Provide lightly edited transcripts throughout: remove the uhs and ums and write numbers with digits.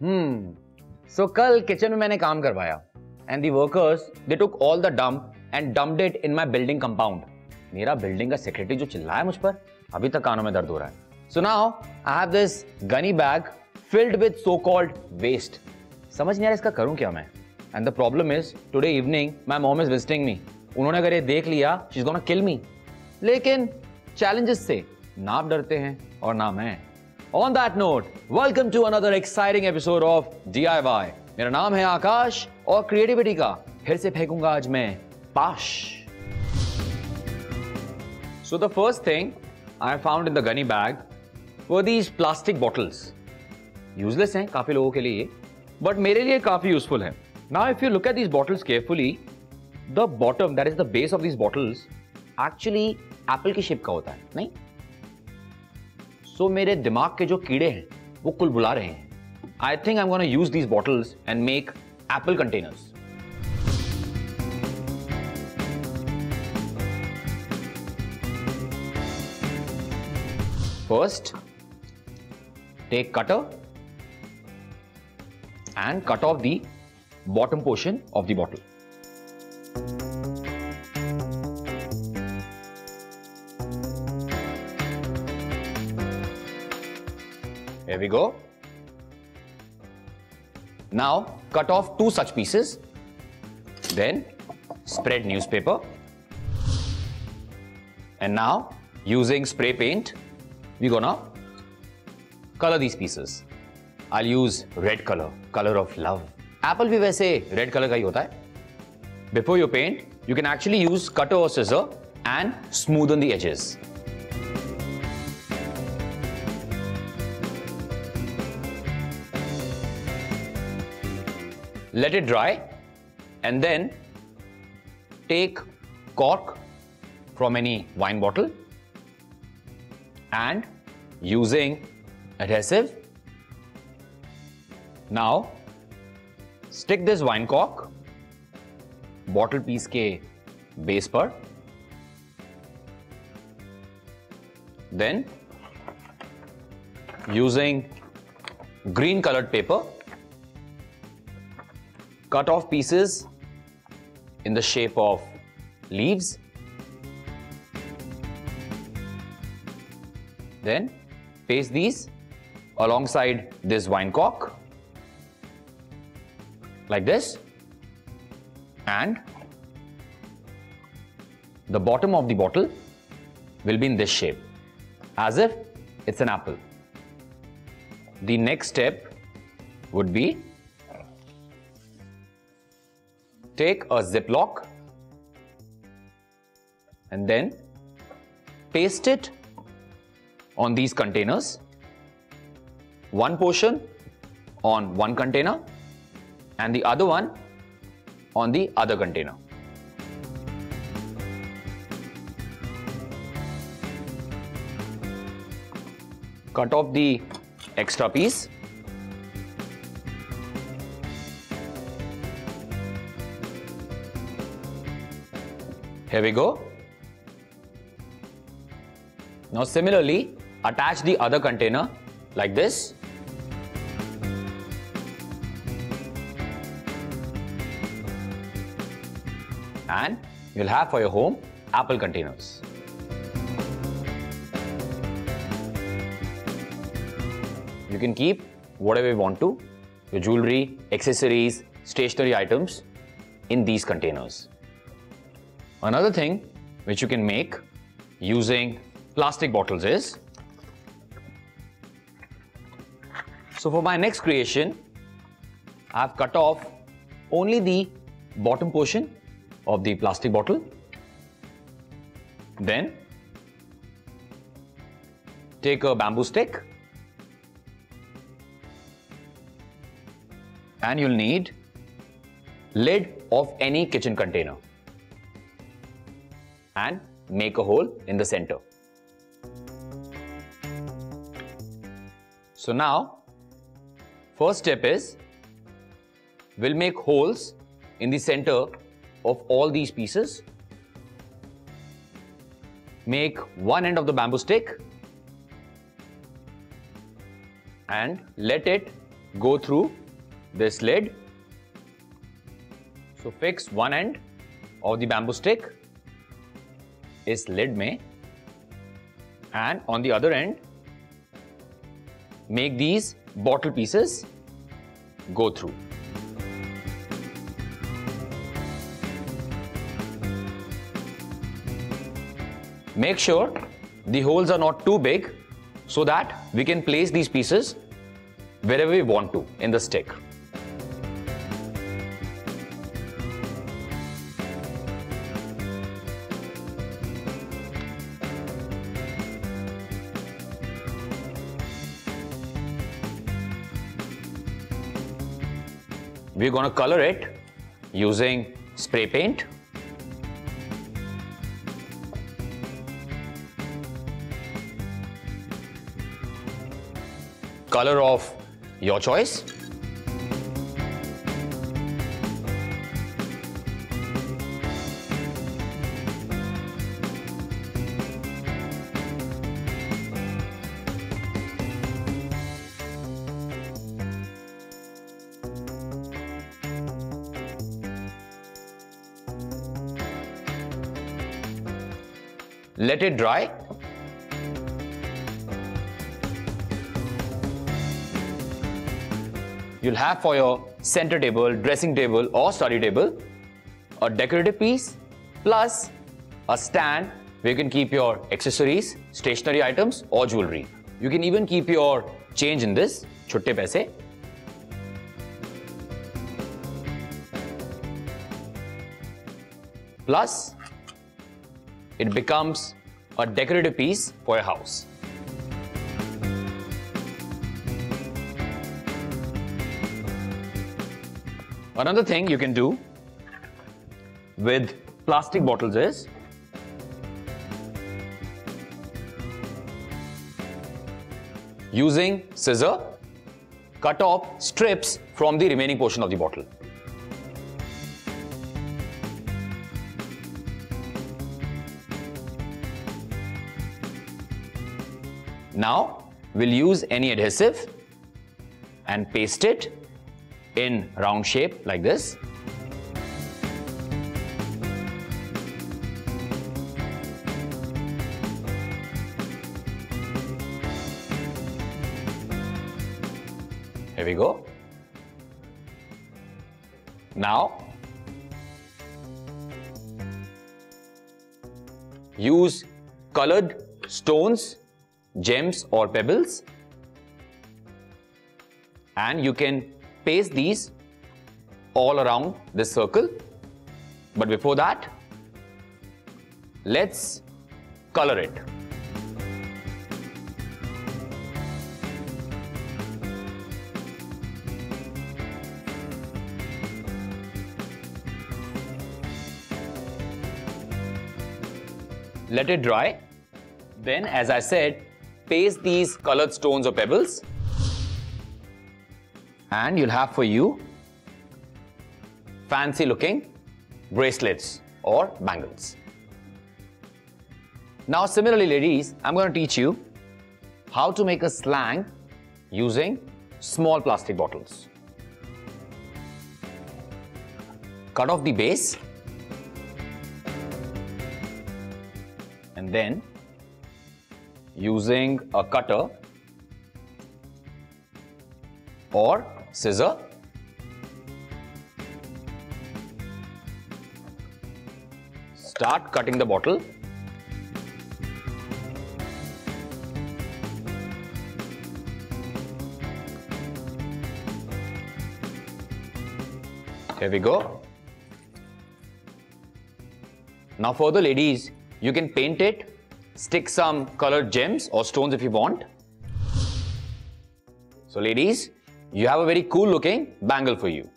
So कल kitchen में मैंने काम करवाया and the workers they took all the dump and dumped it in my building compound. मेरा building का secretary जो चिल्लाया मुझ पर अभी तक कानों में दर्द हो रहा है. So now I have this gunny bag filled with so-called waste. समझ नहीं आ रहा इसका करूँ क्या मैं. And the problem is today evening my mom is visiting me. उन्होंने अगर ये देख लिया she's gonna kill me. लेकिन challenges से ना आप डरते हैं और ना मैं. On that note, welcome to another exciting episode of DIY. मेरा नाम है आकाश और क्रिएटिविटी का फिर से फेंकूंगा आज मैं पाश. So the first thing I found in the gunny bag were these plastic bottles. Useless हैं काफी लोगों के लिए, but मेरे लिए काफी useful है. Now if you look at these bottles carefully, the bottom, that is the base of these bottles, actually apple की shape का होता है, नहीं? So मेरे दिमाग के जो कीड़े हैं वो कुल बुला रहे हैं. I think I'm gonna use these bottles and make apple containers. First, take cutter and cut off the bottom portion of the bottle. There we go. Now cut off two such pieces. Then spread newspaper. And now using spray paint, we're gonna color these pieces. I'll use red color, color of love. Apple भी वैसे red color का ही होता है. Before you paint, you can actually use cutter or scissor and smoothen the edges. Let it dry and then take cork from any wine bottle and using adhesive. Now stick this wine cork bottle piece ke base par. Then using green colored paper cut off pieces in the shape of leaves. Then paste these alongside this wine cork like this, and the bottom of the bottle will be in this shape as if it's an apple. The next step would be take a ziplock and then paste it on these containers. One portion on one container and the other one on the other container. Cut off the extra piece. Here we go. Now similarly, attach the other container like this. And you'll have for your home apple containers. You can keep whatever you want to, your jewelry, accessories, stationery items in these containers. Another thing which you can make using plastic bottles is, so for my next creation, I've cut off only the bottom portion of the plastic bottle. Then take a bamboo stick and you'll need lid of any kitchen container. And make a hole in the center. So now, first step is, we'll make holes in the center of all these pieces. Make one end of the bamboo stick and let it go through this lid. So fix one end of the bamboo stick is lid mein, and on the other end make these bottle pieces go through. Make sure the holes are not too big so that we can place these pieces wherever we want to in the stick. We're going to color it using spray paint. Color of your choice. Let it dry. You'll have for your center table, dressing table or study table a decorative piece plus a stand where you can keep your accessories, stationery items or jewellery. You can even keep your change in this, chutte paise. Plus, it becomes a decorative piece for your house. Another thing you can do with plastic bottles is using scissors, cut off strips from the remaining portion of the bottle. Now we'll use any adhesive and paste it in round shape like this. Here we go. Now, use colored stones, gems or pebbles, and you can paste these all around this circle. But before that, let's color it. Let it dry. Then, as I said, paste these colored stones or pebbles. And you'll have for you fancy looking bracelets or bangles. Now similarly, ladies, I'm going to teach you how to make a slang using small plastic bottles. Cut off the base and then using a cutter or scissor, start cutting the bottle. Here we go. Now further, ladies, you can paint it, stick some colored gems or stones if you want. So ladies, you have a very cool looking bangle for you.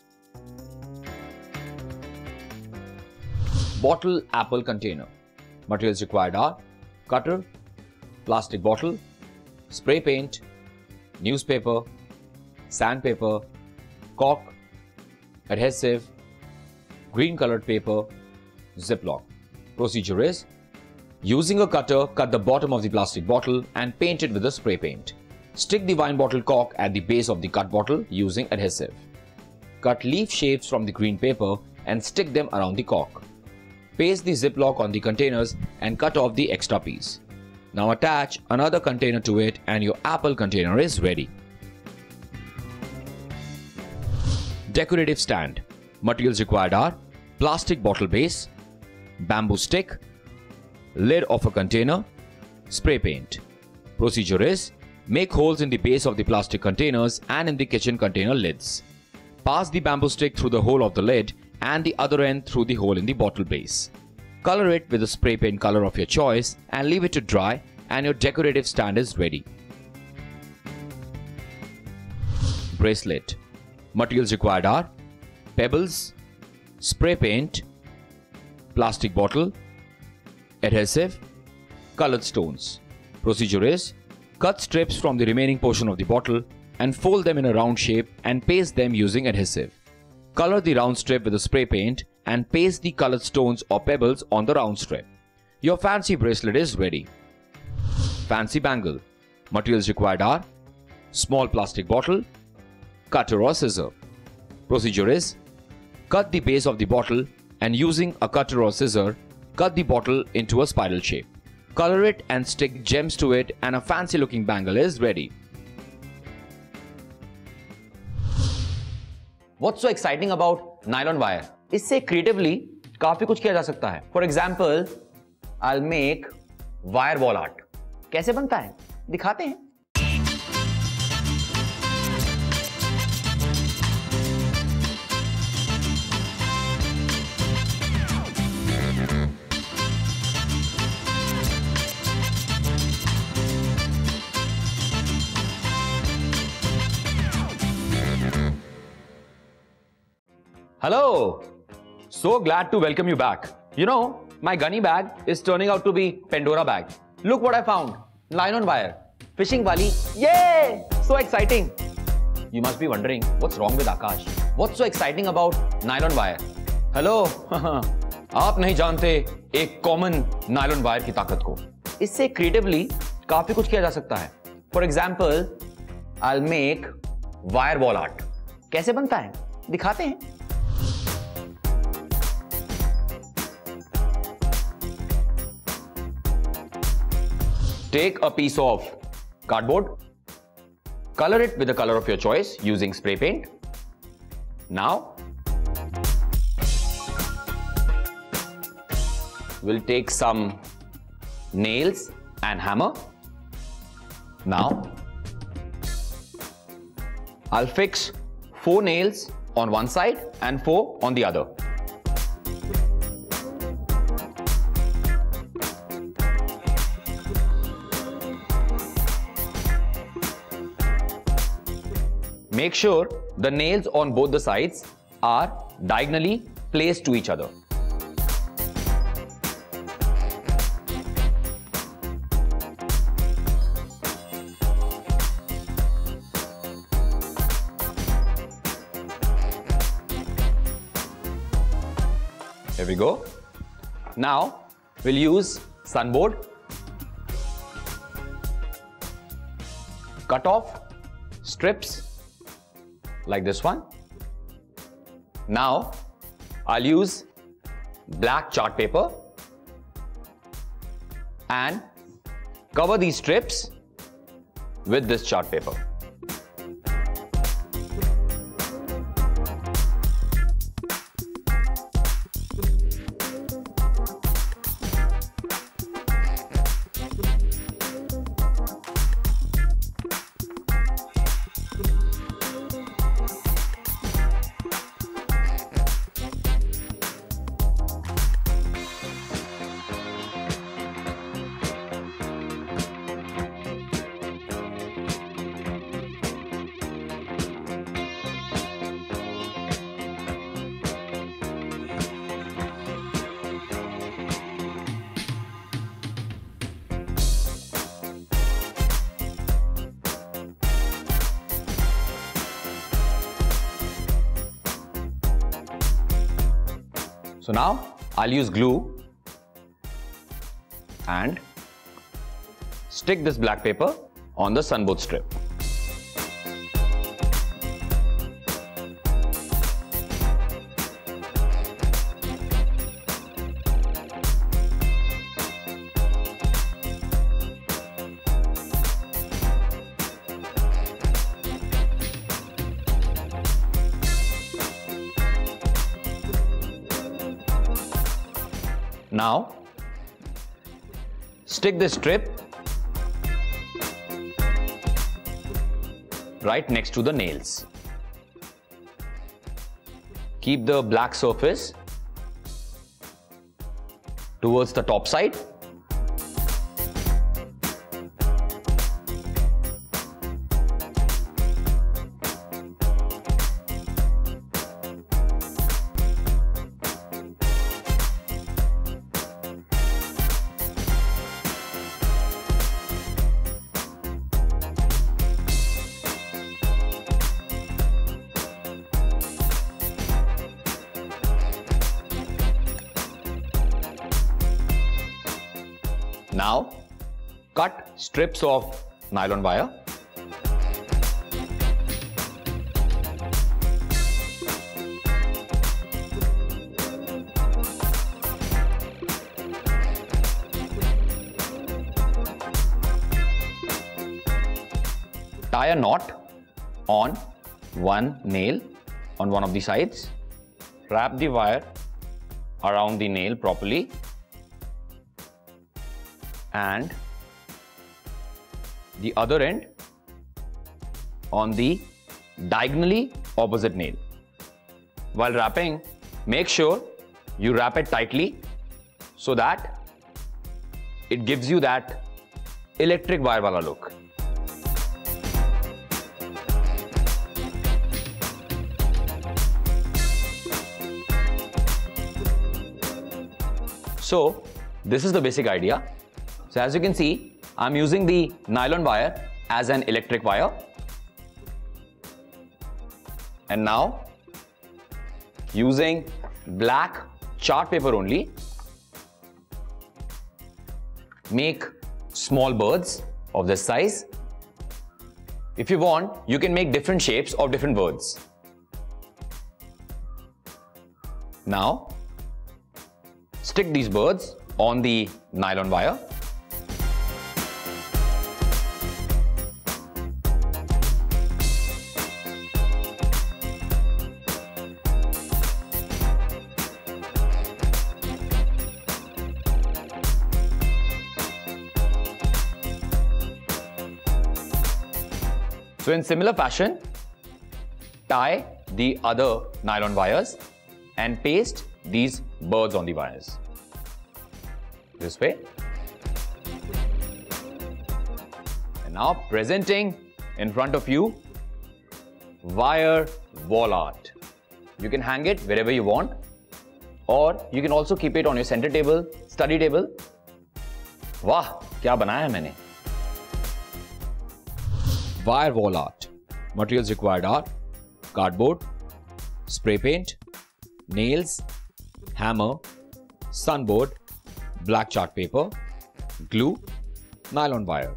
Bottle apple container. Materials required are cutter, plastic bottle, spray paint, newspaper, sandpaper, cork, adhesive, green colored paper, Ziploc. Procedure is using a cutter, cut the bottom of the plastic bottle and paint it with a spray paint. Stick the wine bottle cork at the base of the cut bottle using adhesive. Cut leaf shapes from the green paper and stick them around the cork. Paste the ziplock on the containers and cut off the extra piece. Now attach another container to it and your apple container is ready. Decorative stand. Materials required are plastic bottle base, bamboo stick, lid of a container, spray paint. Procedure is, make holes in the base of the plastic containers and in the kitchen container lids. Pass the bamboo stick through the hole of the lid and the other end through the hole in the bottle base. Color it with the spray paint color of your choice and leave it to dry, and your decorative stand is ready. Bracelet. Materials required are pebbles, spray paint, plastic bottle, adhesive, colored stones. Procedure is, cut strips from the remaining portion of the bottle and fold them in a round shape and paste them using adhesive. Color the round strip with a spray paint and paste the colored stones or pebbles on the round strip. Your fancy bracelet is ready. Fancy bangle. Materials required are small plastic bottle, cutter or scissor. Procedure is, cut the base of the bottle and using a cutter or scissor, cut the bottle into a spiral shape. Color it and stick gems to it and a fancy looking bangle is ready. What's so exciting about nylon wire? इससे creatively काफी कुछ किया जा सकता है. For example, I'll make wire wall art. कैसे बनता है? दिखाते हैं. Hello! So glad to welcome you back. You know, my gunny bag is turning out to be Pandora bag. Look what I found. Nylon wire. Fishing wali. Yay! So exciting. You must be wondering, what's wrong with Akash? What's so exciting about nylon wire? Hello! आप नहीं जानते एक common nylon wire की ताकत को. इससे creatively काफी कुछ किया जा सकता है. For example, I'll make wire wall art. कैसे बनता है? दिखाते हैं. Take a piece of cardboard, color it with the color of your choice using spray paint. Now, we'll take some nails and hammer. Now, I'll fix 4 nails on one side and 4 on the other. Make sure the nails on both the sides are diagonally placed to each other. Here we go. Now we'll use sunboard. Cut off strips like this one. Now, I'll use black chart paper and cover these strips with this chart paper. So now I'll use glue and stick this black paper on the sunboard strip. Now, stick this strip right next to the nails. Keep the black surface towards the top side. Now, cut strips of nylon wire. Tie a knot on one nail on one of the sides. Wrap the wire around the nail properly and the other end on the diagonally opposite nail. While wrapping, make sure you wrap it tightly so that it gives you that electric wire wala look. So, this is the basic idea. So as you can see, I'm using the nylon wire as an electric wire. And now, using black chart paper only, make small birds of this size. If you want, you can make different shapes of different birds. Now, stick these birds on the nylon wire. So in similar fashion, tie the other nylon wires and paste these birds on the wires. This way. And now presenting in front of you, wire wall art. You can hang it wherever you want, or you can also keep it on your center table, study table. Wow, kya banaya hai maine. Wire wall art. Materials required are cardboard, spray paint, nails, hammer, sunboard, black chart paper, glue, nylon wire.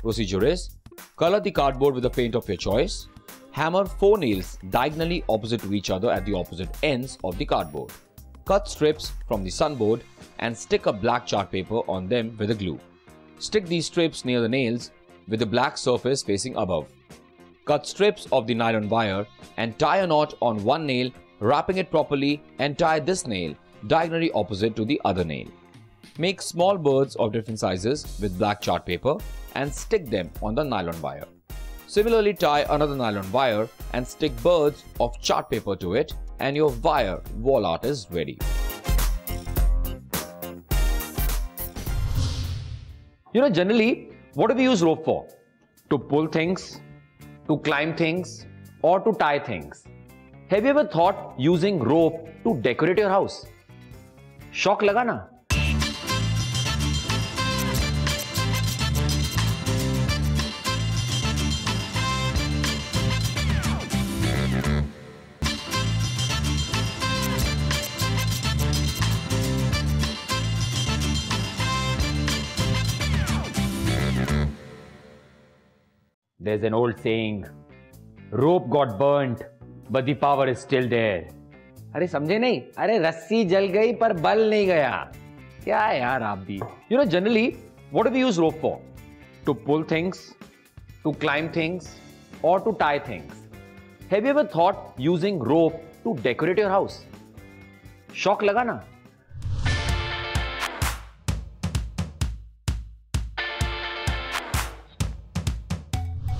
Procedure is, color the cardboard with the paint of your choice. Hammer 4 nails diagonally opposite to each other at the opposite ends of the cardboard. Cut strips from the sunboard and stick a black chart paper on them with the glue. Stick these strips near the nails with the black surface facing above. Cut strips of the nylon wire and tie a knot on one nail, wrapping it properly, and tie this nail diagonally opposite to the other nail. Make small birds of different sizes with black chart paper and stick them on the nylon wire. Similarly, tie another nylon wire and stick birds of chart paper to it, and your wire wall art is ready. You know, generally, what do we use rope for? To pull things, to climb things, or to tie things. Have you ever thought using rope to decorate your house? Shock laga na? There's an old saying, rope got burnt, but the power is still there. अरे समझे नहीं? अरे रस्सी जल गई पर बल नहीं गया. क्या यार आप भी? You know, generally, what do we use rope for? To pull things, to climb things, or to tie things. Have you ever thought using rope to decorate your house? शौक लगा ना?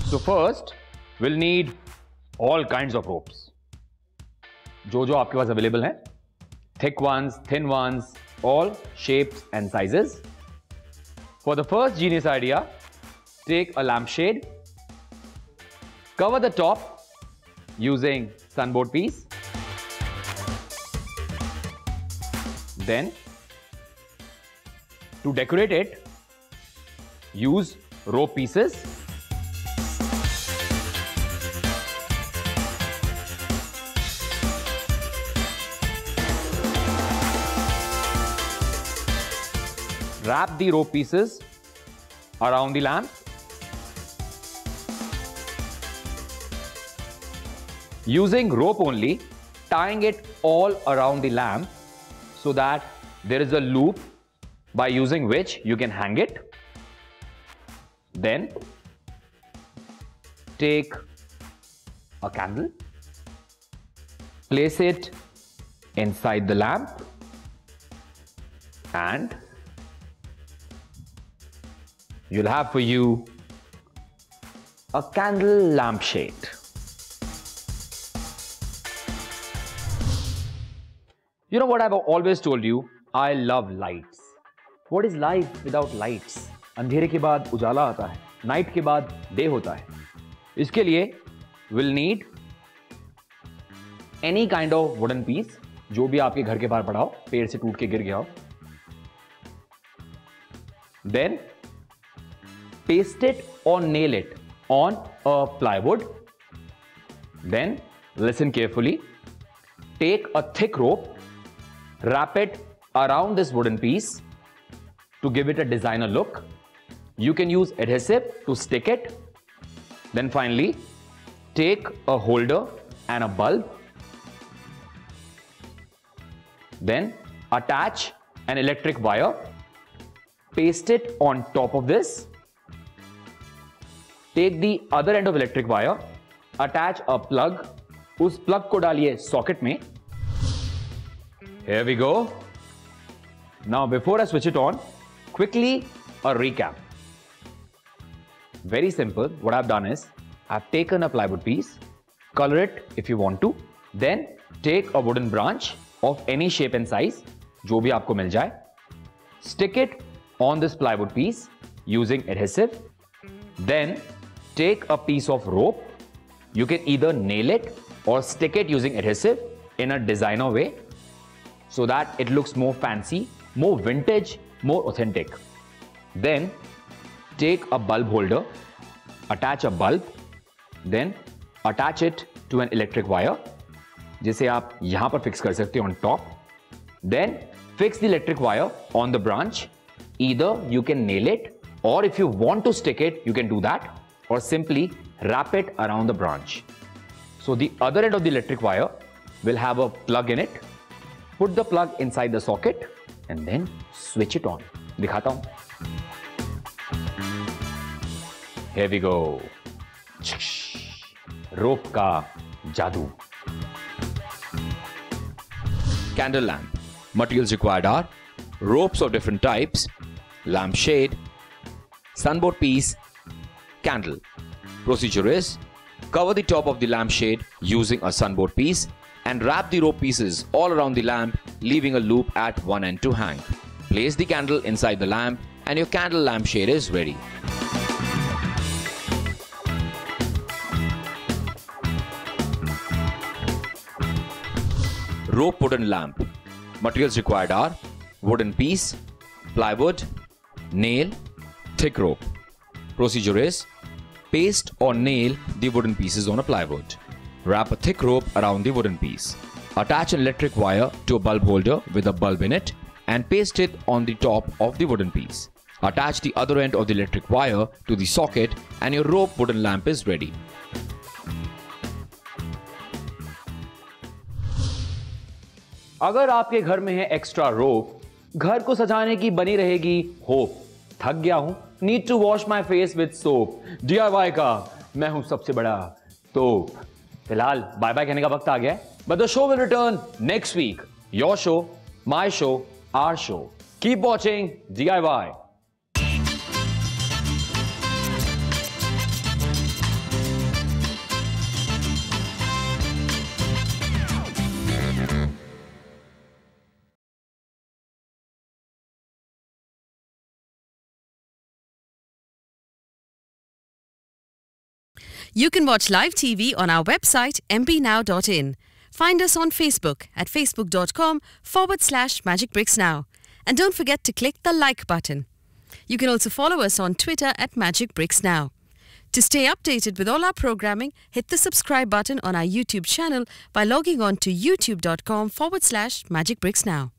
So first we'll need all kinds of ropes, jo aapke paas available hain, thick ones, thin ones, all shapes and sizes. For the first genius idea, take a lampshade, cover the top using sunboard piece, then to decorate it, use rope pieces. Wrap the rope pieces around the lamp. Using rope only, tying it all around the lamp so that there is a loop by using which you can hang it. Then take a candle, place it inside the lamp and you'll have for you a candle lampshade. You know what I've always told you? I love lights. What is life without lights? अंधेरे के बाद उजाला आता है, night के बाद day होता है. इसके लिए we'll need any kind of wooden piece, जो भी आपके घर के बाहर पड़ा हो, पेड़ से टूट के गिर गया हो. Then paste it or nail it on a plywood. Then listen carefully. Take a thick rope, wrap it around this wooden piece to give it a designer look. You can use adhesive to stick it. Then finally, take a holder and a bulb. Then attach an electric wire, paste it on top of this. Take the other end of electric wire, attach a plug, उस plug को डालिए socket में. Here we go. Now before I switch it on, quickly a recap. Very simple, what I've done is, I've taken a plywood piece, color it if you want to, then take a wooden branch of any shape and size, जो भी आपको मिल जाए, stick it on this plywood piece using adhesive, then take a piece of rope. You can either nail it or stick it using adhesive in a designer way so that it looks more fancy, more vintage, more authentic. Then take a bulb holder, attach a bulb, then attach it to an electric wire, जिसे आप यहाँ पर fix कर सकते हो on top. Then fix the electric wire on the branch. Either you can nail it, or if you want to stick it, you can do that, or simply wrap it around the branch. So the other end of the electric wire will have a plug in it. Put the plug inside the socket and then switch it on. Dikhata hoon. Here we go. Rope ka jadoo. Candle lamp. Materials required are ropes of different types, lampshade, sunboard piece, candle. Procedure is, cover the top of the lampshade using a sunboard piece and wrap the rope pieces all around the lamp, leaving a loop at one end to hang. Place the candle inside the lamp and your candle lampshade is ready. Rope wooden lamp. Materials required are wooden piece, plywood, nail, thick rope. Procedure is, paste or nail the wooden pieces on a plywood. Wrap a thick rope around the wooden piece. Attach an electric wire to a bulb holder with a bulb in it and paste it on the top of the wooden piece. Attach the other end of the electric wire to the socket and your rope wooden lamp is ready. अगर आपके घर में है extra rope, घर को सजाने की बनी रहेगी hope. थक गया हूं, need to wash my face with soap. DIY का मैं हूं सबसे बड़ा तोप. फिलहाल बाय बाय कहने का वक्त आ गया है. But the show will return next week. Your show, my show, our show. Keep watching DIY. You can watch live TV on our website mbnow.in. Find us on Facebook at facebook.com/magicbricksnow. And don't forget to click the like button. You can also follow us on Twitter at magicbricksnow. To stay updated with all our programming, hit the subscribe button on our YouTube channel by logging on to youtube.com/magicbricksnow.